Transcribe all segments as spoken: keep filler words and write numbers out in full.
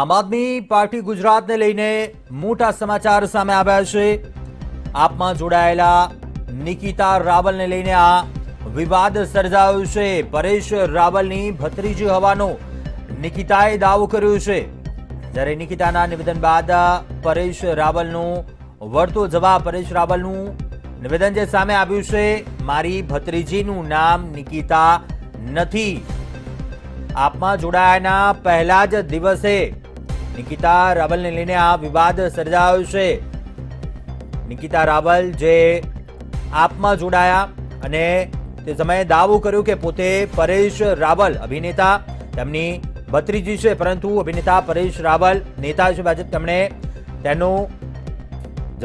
આમ આદમી પાર્ટી ગુજરાતને લઈને મોટા સમાચાર સામે આવ્યા છે। આપમાં જોડાયેલા નિકિતા રાવલને લઈને આ વિવાદ સર્જાયો છે। પરેશ રાવલની ભત્રીજી હોવાનો નિકિતાએ દાવો કર્યો છે। જ્યારે નિકિતાના નિવેદન બાદ પરેશ રાવલનો વળતો જવાબ, પરેશ રાવલનું નિવેદન જે સામે આવ્યું છે, મારી ભત્રીજીનું નામ નિકિતા નથી। આપમાં જોડાયાના પહેલા જ દિવસે નિકિતા રાવલને લઈને આ વિવાદ સર્જાયો છે। નિકિતા રાવલ જે આપમાં જોડાયા અને તે સમયે દાવો કર્યો કે પોતે પરેશ રાવલ અભિનેતા, તેમની ભત્રીજી છે, પરંતુ અભિનેતા પરેશ રાવલ નેતા છે ભાજપ, તેમણે તેનો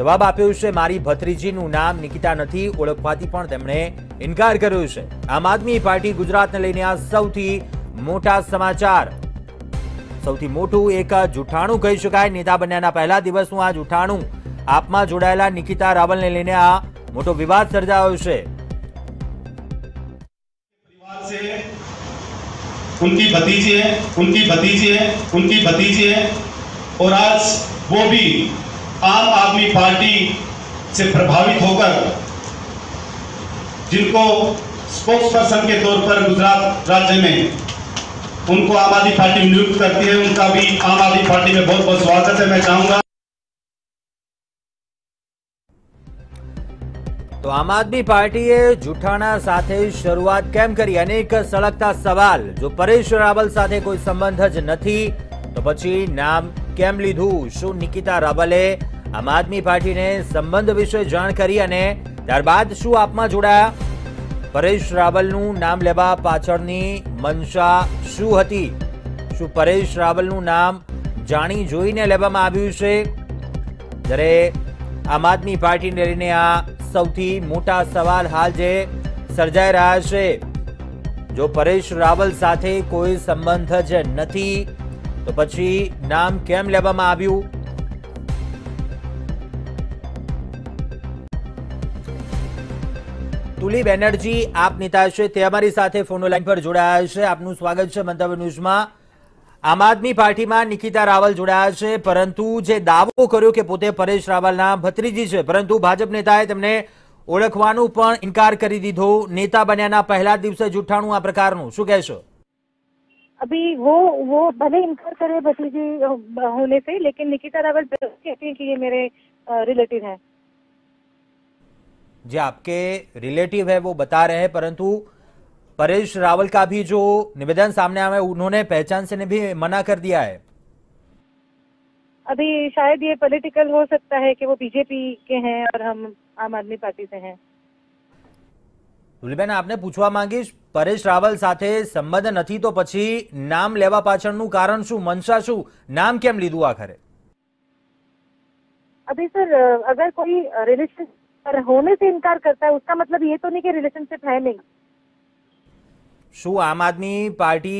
જવાબ આપ્યો છે મારી ભત્રીજીનું નામ નિકિતા નથી, ઓળખવાથી પણ તેમણે ઇનકાર કર્યો છે। આમ આદમી પાર્ટી ગુજરાતને લઈને આ સૌથી મોટા સમાચાર, સૌથી મોટું એક જૂઠાણું કહી શકાય। નેતા બન્યાના પહેલા દિવસનું આ જૂઠાણું, આપમાં જોડાયેલા નિકિતા રાવલને લઈને આ મોટો વિવાદ સર્જાયો છે। પરિવાર સે ઉનકી ભતીજી હે, ઉનકી ભતીજી હે, ઉનકી ભતીજી હે और आज वो भी आम आदमी पार्टी से प्रभावित होकर जिनको स्पोक्स पर्सन के तौर पर गुजरात राज्य में उनको आम आदमी पार्टी नियुक्त करती है, उनका भी आम आदमी पार्टी में बहुत बहुत स्वागत है। मैं चाहूंगा तो आम आदमी पार्टी जूठाना साथे शुरुआत केम करी, अनेक सड़कता सवाल। जो परेश रावल साथे कोई संबंध ज नथी तो पछी नाम केम लीधु? शु निकिता रावले आम आदमी पार्टी ने संबंध विषय जाण करी अने त्यारबाद शु आपमां जोडाया? परेश रावलનું નામ લેવા પાછળની મંશા શું હતી? શું પરેશ રાવલનું નામ જાણી જોઈને લેવામાં આવ્યું છે? જ્યારે આમ આદમી પાર્ટીને લઈને આ સૌથી મોટા સવાલ હાલ જે સર્જાઈ રહ્યા છે, જો પરેશ રાવલ સાથે કોઈ સંબંધ જ નથી તો પછી નામ કેમ લેવામાં આવ્યું? तुली बेनर्जी आप नेता छे ते अमारी साथे फोन लाइन पर जोड़ाया छे। आपनुं स्वागत छे मंतव्य न्यूज़मां। आम आदमी पार्टी में निकिता रावल जोड़ाया छे, परंतु जे दावो कर्यो के पोते परेश रावलना भत्रीजी छे, परंतु भाजप नेताए तेमने ओळखवानुं पण इनकार करी दीधो। नेता बन्याना पहला दिवसे जूठाणुं आ प्रकारनुं, शुं कहेशो? अभी वो वो भले इनकार करे भत्रीजी होने से, लेकिन निकिता रावल कहती है कि ये मेरे रिलेटिव है। जो आपके रिलेटिव है वो बता रहे हैं, परंतु परेश रावल का भी जो निवेदन सामने आया है उन्होंने पहचान से भी मना कर दिया है। अभी शायद ये पॉलिटिकल हो सकता है कि वो बीजेपी के हैं और हम आम आदमी पार्टी से हैं। तुलबेन आपने पूछवा मांगीश, परेश रावल साथे संबंध नहीं तो पछी नाम लेवा पाछळनुं कारण शुं? मंशा शुं? नाम केम लीधुं आखरे? अभी सर अगर कोई रिलेशन पर होने से इनकार करता है उसका मतलब ये तो नहीं कि रिलेशनशिप है नहीं। शु आम आदमी पार्टी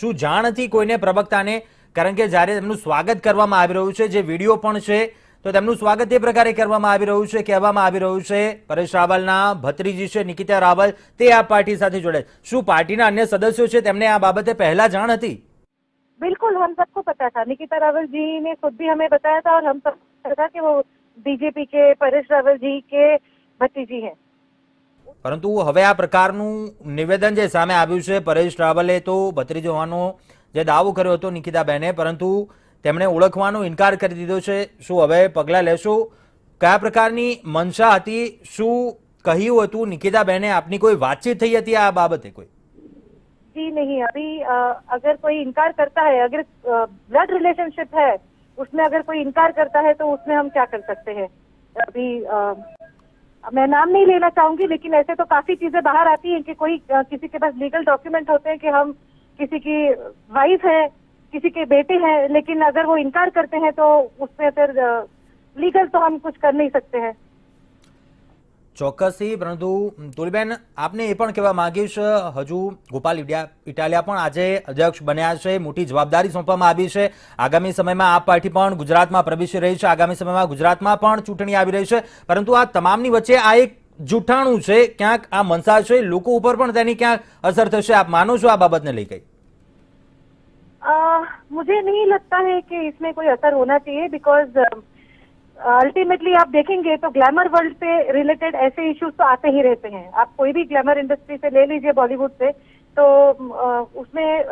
शु जाण थी कोईने प्रवक्ता ने? कारण के जारे तेमनुं स्वागत करवामां आवी रह्युं छे, जे वीडियो पण छे तो तेमनुं स्वागत ए प्रकारे करवामां आवी रह्युं छे, कहेवामां आवी रह्युं छे परेश रावलना भत्रीजी छे निकिता रावल, ते आ पार्टी साथे जोड़े। शु पार्टीना अन्य सदस्यो छे तेमने आ बाबते पहेला जाण हती? बिल्कुल, हम सबको पता था। निकिता रावल जी ने खुद भी हमें बताया था और हम सबको पता था कि वो बीजेपी के परेश रावल जी के भतीजी हैं। परंतु हवे आ प्रकारनुं निवेदन जे सामे आव्युं छे, परेश रावले तो भत्रीजो होવાનો જે દાવો કર્યો હતો નિકિતા બહેને, પરંતુ તેમણે ઓળખવાનો ઇનકાર કરી દીધો છે। શું હવે પગલાં લેશો? કયા પ્રકારની મંશા હતી? શું કહ્યું હતું નિકિતા બહેને? આપની કોઈ વાતચીત થઈ હતી આ બાબતે? કોઈ જી નહીં। अभी अगर कोई इनकार करता है, अगर ब्लड रिलेशनशिप है उसमें अगर कोई इनकार करता है तो उसमें हम क्या कर सकते हैं? अभी आ, मैं नाम नहीं लेना चाहूंगी, लेकिन ऐसे तो काफी चीजें बाहर आती हैं कि कोई आ, किसी के पास लीगल डॉक्यूमेंट होते हैं कि हम किसी की वाइफ है, किसी के बेटे हैं, लेकिन अगर वो इनकार करते हैं तो उसमें फिर लीगल तो हम कुछ कर नहीं सकते हैं। चौक्सी, परंतु तुलबेन आपने ये पण कहेवा मांगीश, हजू गोपाल इटालिया पण आजे अध्यक्ष बन्या छे, मोटी जवाबदारी सोंपवामां आवी छे। आगामी समय में आप पार्टी पण गुजरात में प्रवेशी रही है, आगामी समय में गुजरात में पण चूंटणी आवी रही है, परंतु आ तमामनी वच्चे आ एक जूठाणु है, क्या आ मंशा है, लोको उपर पण तेनी क्या असर थशे? आप मानो छो आ बाबतने लई? कई आ, मुझे नहीं लगता है कि इसमें कोई असर होना चाहिए, बिकॉज अल्टीमेटली आप देखेंगे तो ग्लैमर वर्ल्ड से रिलेटेड ऐसे इश्यूज तो आते ही रहते हैं। आप कोई भी ग्लैमर इंडस्ट्री से ले लीजिए, बॉलीवुड से, तो आ, उसमें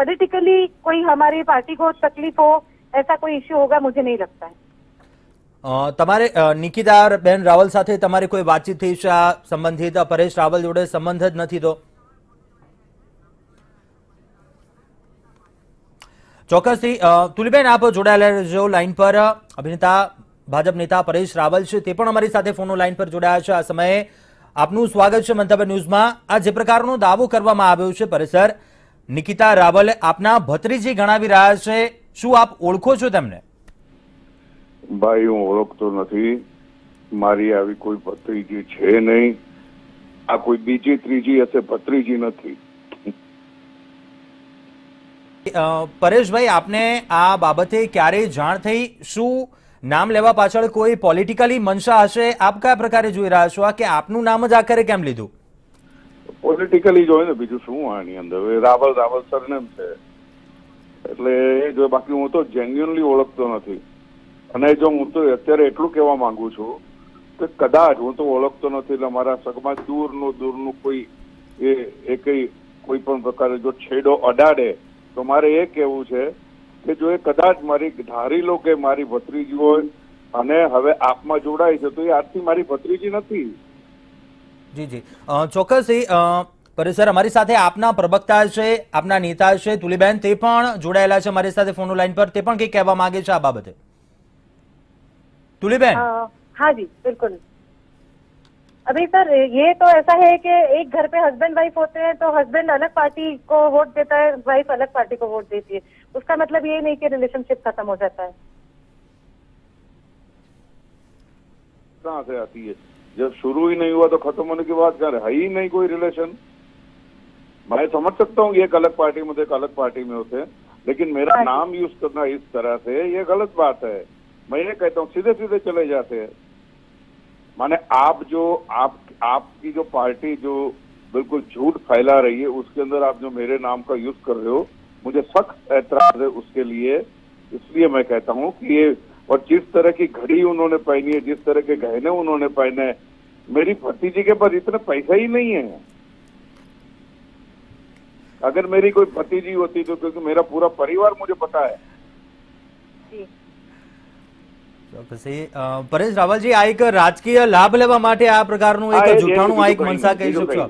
पॉलिटिकली कोई हमारी पार्टी को तकलीफ हो ऐसा कोई इश्यू होगा मुझे नहीं लगता है। तमारे निकिता बेन रावल साथे तमारे कोई बातचीत थी आ संबंधित? परेश रावल जोड़े संबंध ज नथी तो चौक्स थी। तुलीबेन आप जोड़ायेला रहो लाइन पर। अभिनेता भाजप नेता परेश रावल छे ते पण अमारी साथे फोन लाइन पर जोड़ाया छे। आ समये आपनुं स्वागत छे मंतव्य न्यूज में। आ जे प्रकारनो दावो करवामां आव्यो छे परेश सर, निकिता रावल आपना भतरीजी गणावी रह्या छे, शुं आप ओळखो छो तेमने? भाई हूँ ओळखतो नथी, मारी आवी कोई भतरीजी छे नहीं। आ कोई बीजी त्रीजी हशे, भतरीजी नथी। परेश भाई आपने आ बाबते क्यारे जाण थई? शू नाम लेवा पाछळ कोई पॉलिटिकली मंशा हशे? आप क्या प्रकारे जोई रह्या छो के आपनुं नाम ज आखरे केम लीधुं? पॉलिटिकली जोईने बीजुं शुं आनी अंदर रावल रावल सरनेम छे एटले ए जो, बाकी हूँ तो जेन्युइनली ओळखतो नथी। અને જો હું તો અત્યારે એટલું કહેવા માંગુ છું કે કદાચ હું તો ઓળખતો નથી એટલે મારા સગમાં દૂરનું દૂરનું કોઈ એ કઈ કોઈ પણ પ્રકારે જો છેડો અડાડે તો મારે એ કહેવું છે કે જો એ કદાચ મારી ધારી લો કે મારી ભત્રીજી હોય અને હવે આપમાં જોડાય છે તો એ આજથી મારી ભત્રીજી નથી। જી જી ચોક્કસ પરેશ સર, અમારી સાથે આપના પ્રવક્તા છે, આપના નેતા છે તુલીબેન, તે પણ જોડાયેલા છે અમારી સાથે ફોન લાઈન પર, તે પણ કંઈક કહેવા માંગે છે આ બાબતે। तुलीबेन? हाँ जी बिल्कुल। अभी सर ये तो ऐसा है कि एक घर पे हस्बैंड वाइफ होते हैं तो हस्बैंड अलग पार्टी को वोट देता है, वाइफ अलग पार्टी को वोट देती है। उसका मतलब ये नहीं कि रिलेशनशिप खत्म हो जाता है। कहाँ से आती है? जब शुरू ही नहीं हुआ तो खत्म होने की बात क्या है? ही नहीं कोई रिलेशन। मैं समझ सकता हूँ एक अलग पार्टी में एक अलग पार्टी में होते हैं, लेकिन मेरा नाम यूज करना इस तरह से ये गलत बात है। मैं ये कहता हूँ सीधे सीधे चले जाते हैं। माने आप जो आप आपकी जो पार्टी जो बिल्कुल झूठ फैला रही है उसके अंदर आप जो मेरे नाम का यूज कर रहे हो, मुझे सख्त ऐतराज है उसके लिए। इसलिए मैं कहता हूँ कि ये, और जिस तरह की घड़ी उन्होंने पहनी है, जिस तरह के गहने उन्होंने पहने हैं, मेरी भतीजी के पास इतना पैसा ही नहीं है। अगर मेरी कोई भतीजी होती तो, क्योंकि मेरा पूरा परिवार मुझे पता है। परेश रावल जी, आ एक राजकीय लाभ लेवा माटे आ प्रकारनुं एक जुठाणुं आ एक मनसा कही शको?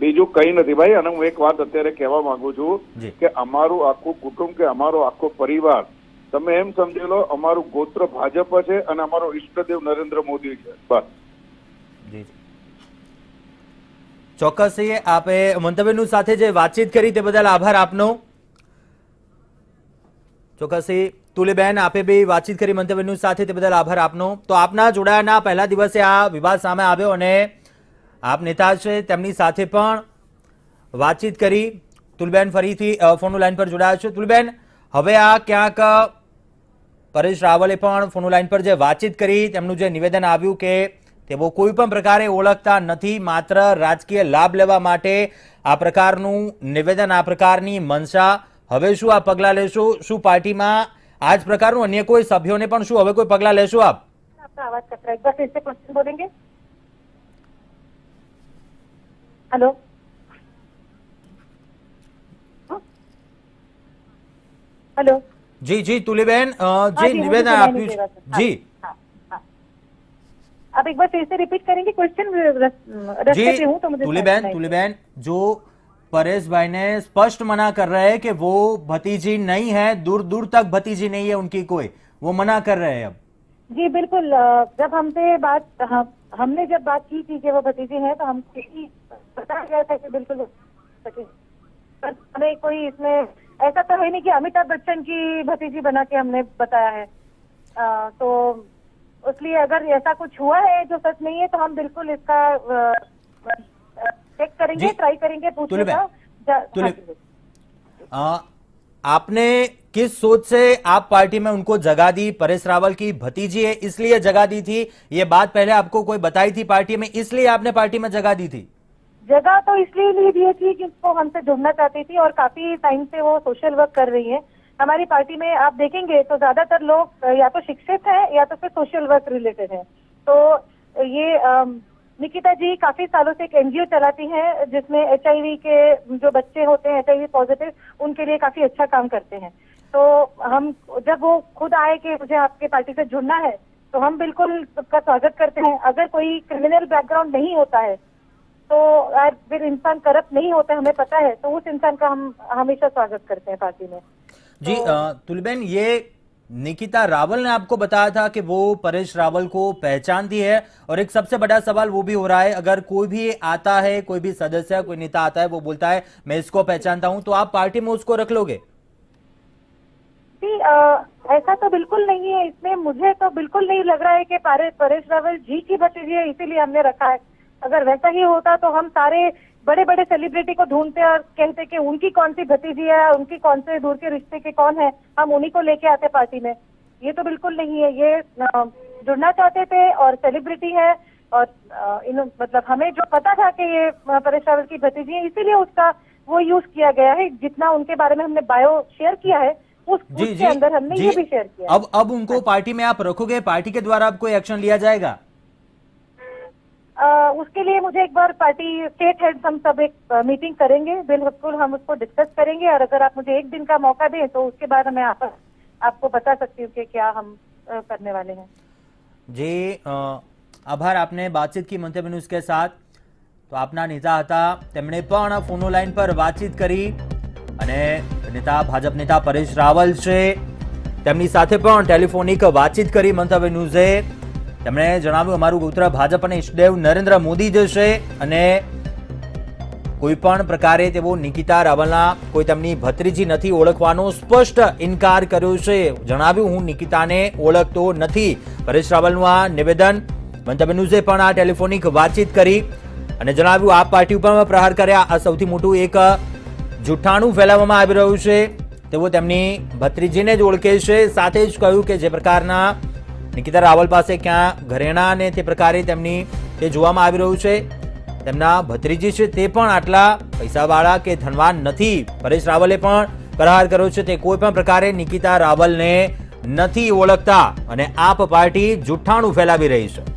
बीजो कई नथी भाई। अने हुं एक वात अत्यारे कहेवा मांगु छुं के अमारो आखो कुटुंब के अमारो आखो परिवार, तमे एम समजी लो अमारो गोत्र भाजप छे अने अमारो इष्टदेव नरेंद्र मोदी छे। बस। जी जी चौक्कस आपे मंतव्य न्यूज साथे जे वातचीत करी ते बदल आभार आपनो। चौक्कस तुलीबेन आपे भी बातचीत करी मंतव्य न्यूज साथे ते बदल आभार आपनो। तो आपना जोड़ायाना पहला दिवसे आ विवाद सामे आव्यो अने आप नेता छे तेमनी साथे पण वातचीत करी। तुलीबेन फरीथी फोन लाइन पर जोड़ाया छे। तुलीबेन हवे आ क्यांक परेश रावले पण फोन लाइन पर जे वातचीत करी तेमनुं जे निवेदन आव्युं के तेओ कोई पण प्रकारे ओळखता नथी, मात्र राजकीय लाभ लेवा माटे आ प्रकारनुं निवेदन, आ प्रकारनी मनसा। हवे शुं आ पगला लेशो? शुं पार्टीमां आज प्रकार अन्य कोई सभ्यों ने शू हवे कोई पगला लेशो? आप आपका आवाज कट रहा है, एक बार फिर से क्वेश्चन बोलेंगे? हेलो हेलो जी जी तुलीबेन जी निवेदन आप जी आप एक बार फिर से रिपीट करेंगे क्वेश्चन? जी तुलीबेन तुलीबेन जो परेश भाई ने स्पष्ट मना कर रहे हैं कि वो भतीजी नहीं है, दूर दूर तक भतीजी नहीं है उनकी कोई, वो मना कर रहे हैं अब? जी बिल्कुल। जब हमसे बात हम, हमने जब बात की थी कि वो भतीजी है तो हमसे ही बताया गया था कि बिल्कुल पर हमें कोई इसमें ऐसा तो है नहीं कि अमिताभ बच्चन की भतीजी बना के हमने बताया है। आ, तो इसलिए अगर ऐसा कुछ हुआ है जो सच नहीं है तो हम बिल्कुल इसका आ, आ, चेक करेंगे, ट्राई करेंगे, पूछेगा। आपने किस सोच से आप पार्टी में उनको जगा दी? परेश रावल की भतीजी है इसलिए जगा दी थी? ये बात पहले आपको कोई बताई थी पार्टी में इसलिए आपने पार्टी में जगा दी थी? जगह तो इसलिए लिए दी थी कि वो हमसे जुड़ना चाहती थी और काफी टाइम से वो सोशल वर्क कर रही है। हमारी पार्टी में आप देखेंगे तो ज्यादातर लोग या तो शिक्षित हैं या तो फिर सोशल वर्क रिलेटेड हैं। तो ये निकिता जी काफी सालों से एक एनजीओ चलाती हैं जिसमें एचआईवी के जो बच्चे होते हैं एचआईवी पॉजिटिव उनके लिए काफी अच्छा काम करते हैं। तो हम जब वो खुद आए कि मुझे आपके पार्टी से जुड़ना है तो हम बिल्कुल उसका स्वागत करते हैं। अगर कोई क्रिमिनल बैकग्राउंड नहीं होता है तो फिर इंसान करप्ट नहीं होता है, हमें पता है, तो उस इंसान का हम हमेशा स्वागत करते हैं पार्टी में। जी तुलबेन, ये निकिता रावल ने आपको बताया था कि वो परेश रावल को पहचानती है और एक सबसे बड़ा सवाल वो भी हो रहा है, अगर कोई भी आता है, कोई भी सदस्य, कोई नेता आता है, वो बोलता है मैं इसको पहचानता हूं, तो आप पार्टी में उसको रख लोगे? जी आ, ऐसा तो बिल्कुल नहीं है। इसमें मुझे तो बिल्कुल नहीं लग रहा है कि परेश रावल जी की भतीजी है इसीलिए हमने रखा है। अगर वैसा ही होता तो हम सारे बड़े बड़े सेलिब्रिटी को ढूंढते और कहते कि उनकी कौन सी भतीजी है, उनकी कौन से दूर के रिश्ते के कौन है, हम उन्हीं को लेके आते पार्टी में। ये तो बिल्कुल नहीं है। ये जुड़ना चाहते थे और सेलिब्रिटी है और इन मतलब हमें जो पता था कि ये परेश रावल की भतीजी है इसीलिए उसका वो यूज किया गया है। जितना उनके बारे में हमने बायो शेयर किया है उस, जी, उसके जी, अंदर हमने जी, ये भी शेयर किया। अब अब उनको पार्टी में आप रखोगे? पार्टी के द्वारा आपको एक्शन लिया जाएगा? Uh, उसके लिए मुझे एक बार पार्टी स्टेट हेड हम सब एक मीटिंग करेंगे, बिल्कुल हम उसको डिस्कस करेंगे और अगर आप मुझे एक दिन का मौका दें तो उसके बाद मैं आप, आपको बता सकती हूँ कि क्या हम करने वाले हैं। जी आभार, आपने बातचीत की मंतव्य न्यूज के साथ। तो आपना नेता હતા તેમણે પણ ફોન લાઈન પર વાતચીત કરી અને નેતા ભાજપ નેતા પરેશ રાવલ છે તેમની સાથે પણ ટેલિફોનિક વાતચીત કરી મંતવ્ય ન્યૂઝે। તેમણે જણાવ્યું અમારું ગોત્ર ભાજપ અને ઇષ્ટદેવ નરેન્દ્ર મોદી જે છે અને કોઈ પણ પ્રકારે તેઓ નિકિતા રાવલના કોઈ તેમની ભત્રીજી નથી ઓળખવાનો સ્પષ્ટ ઇનકાર કર્યો છે। જણાવ્યું હું નિકિતાને ઓળખતો નથી। પરેશ રાવલનું આ નિવેદન મંતવ્ય ન્યૂઝે પણ આ ટેલિફોનિક વાતચીત કરી અને જણાવ્યું આ પાર્ટી ઉપર પ્રહાર કર્યા। આ સૌથી મોટું એક જૂઠાણું ફેલાવવામાં આવી રહ્યું છે। તેઓ તેમની ભત્રીજીને જ ઓળખે છે। સાથે જ કહ્યું કે જે પ્રકારના निकिता रावल पास क्या घरेणा ने ते प्रकारे तेमनी ते जोवामां आवी रह्युं छे। तेमना भत्रीजी छे ते पण आटला पैसावाळा के धनवान नथी। परेश रावले पण प्रहार कर्यो छे ते कोई पण प्रकारे निकिता रावल ने नथी ओळखता अने आप पार्टी जूठाणुं फैलावी रही छे।